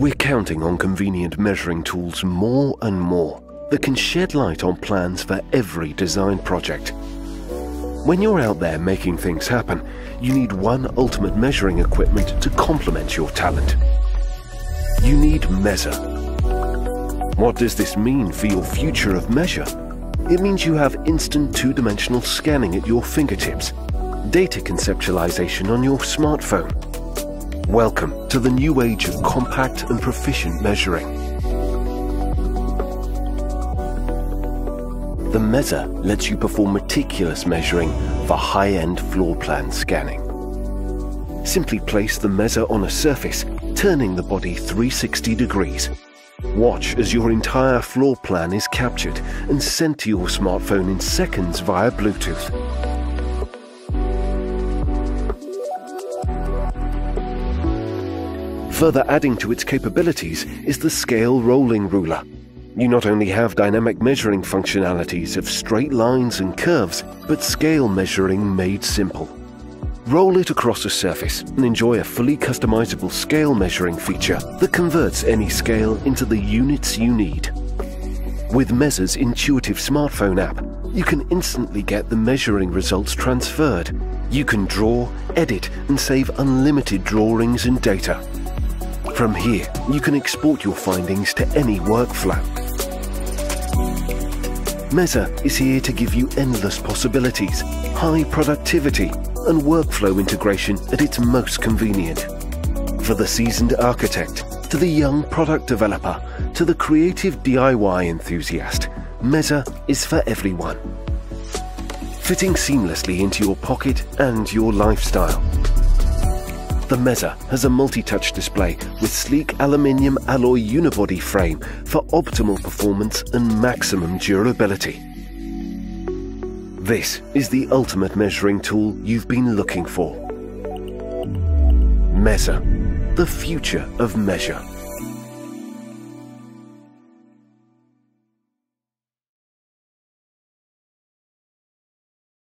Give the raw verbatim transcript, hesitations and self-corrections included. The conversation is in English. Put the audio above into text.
We're counting on convenient measuring tools more and more that can shed light on plans for every design project. When you're out there making things happen, you need one ultimate measuring equipment to complement your talent. You need Measure. What does this mean for your future of Measure? It means you have instant two-dimensional scanning at your fingertips, data conceptualization on your smartphone. Welcome to the new age of compact and proficient measuring. The Measure lets you perform meticulous measuring for high-end floor plan scanning. Simply place the Measure on a surface, turning the body three hundred sixty degrees. Watch as your entire floor plan is captured and sent to your smartphone in seconds via Bluetooth. Further adding to its capabilities is the Scale Rolling Ruler. You not only have dynamic measuring functionalities of straight lines and curves, but scale measuring made simple. Roll it across a surface and enjoy a fully customizable scale measuring feature that converts any scale into the units you need. With Measure's intuitive smartphone app, you can instantly get the measuring results transferred. You can draw, edit, and save unlimited drawings and data. From here, you can export your findings to any workflow. Measure is here to give you endless possibilities, high productivity, and workflow integration at its most convenient. For the seasoned architect, to the young product developer, to the creative D I Y enthusiast, Measure is for everyone. Fitting seamlessly into your pocket and your lifestyle. The Measure has a multi-touch display with sleek aluminium alloy unibody frame for optimal performance and maximum durability. This is the ultimate measuring tool you've been looking for. Measure, the future of measure.